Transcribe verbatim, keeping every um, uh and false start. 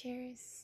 Cheers.